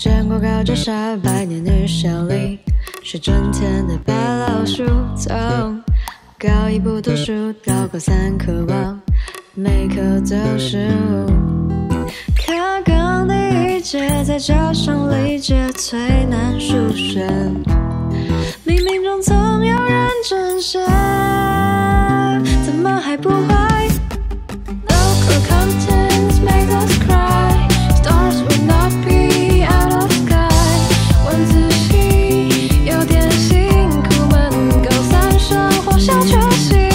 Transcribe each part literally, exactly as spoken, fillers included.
站过高架下百年的效力，是春天的白老鼠。从高一不读书到高三渴望，每科都失误。课纲第一节再加上理解最难数学，冥冥中总有人真实，怎么还不会？ Local content made us cry. Stars would not be out of sky. 晚自习有点辛苦，闷够三声或小确幸。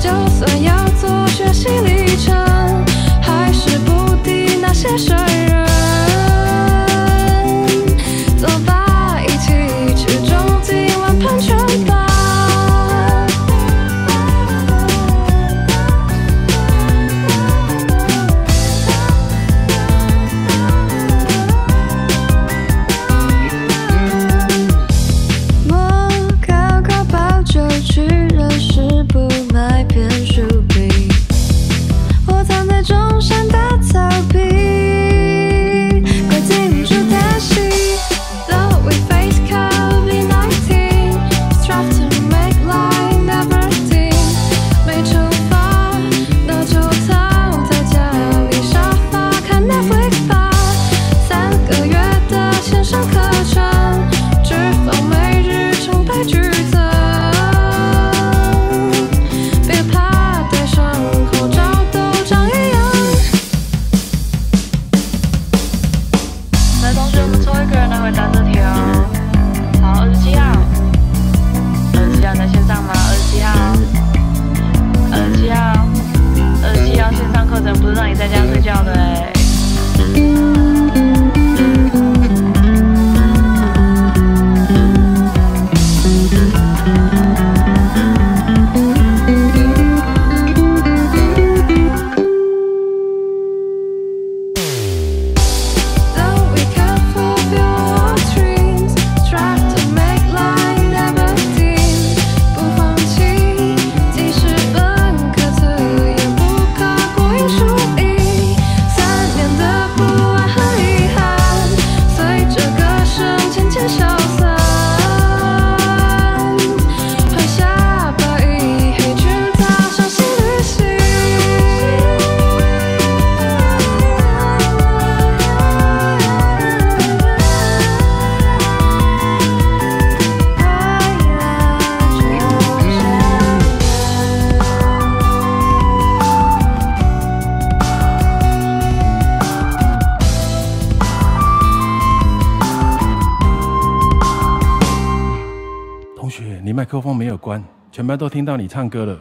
就算要做学习历程，还是不敌那些水人。走吧，一起去种地，玩喷泉吧。 麦克风没有关，全班都听到你唱歌了。